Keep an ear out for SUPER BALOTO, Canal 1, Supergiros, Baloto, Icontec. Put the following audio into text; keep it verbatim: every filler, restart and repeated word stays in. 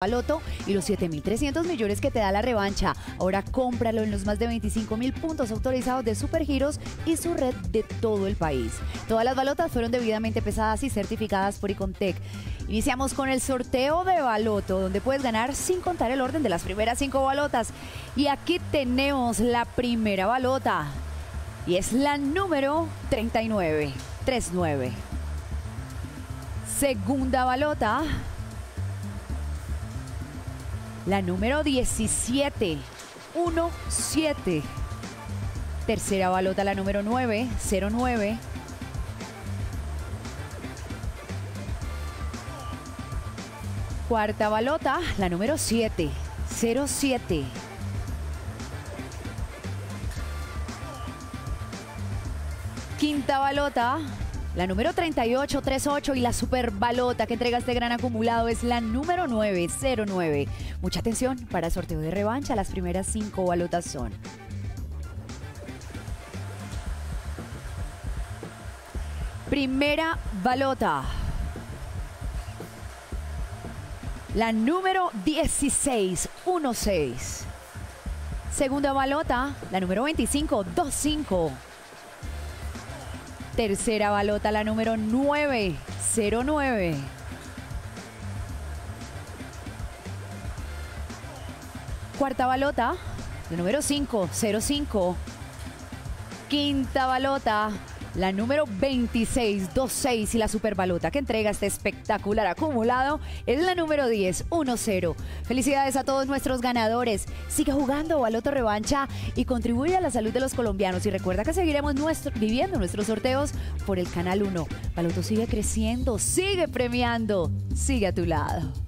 Baloto y los siete mil trescientos millones que te da la revancha. Ahora cómpralo en los más de veinticinco mil puntos autorizados de Supergiros y su red de todo el país. Todas las balotas fueron debidamente pesadas y certificadas por Icontec. Iniciamos con el sorteo de Baloto, donde puedes ganar sin contar el orden de las primeras cinco balotas. Y aquí tenemos la primera balota y es la número treinta y nueve, treinta y nueve. Segunda balota, la número diecisiete, diecisiete. Tercera balota, la número nueve, cero nueve. Cuarta balota, la número siete, cero siete. Quinta balota, la número treinta y ocho, treinta y ocho, y la super balota que entrega este gran acumulado es la número nueve, cero nueve. Mucha atención para el sorteo de revancha. Las primeras cinco balotas son primera balota, la número dieciséis, dieciséis. Segunda balota, la número veinticinco, veinticinco. Tercera balota, la número nueve, cero nueve. Cuarta balota, la número cinco, cero cinco. Quinta balota, la número veintiséis, veintiséis. Y la superbalota que entrega este espectacular acumulado es la número diez, diez. Felicidades a todos nuestros ganadores. Sigue jugando Baloto Revancha y contribuye a la salud de los colombianos. Y recuerda que seguiremos nuestro, viviendo nuestros sorteos por el Canal uno. Baloto sigue creciendo, sigue premiando, sigue a tu lado.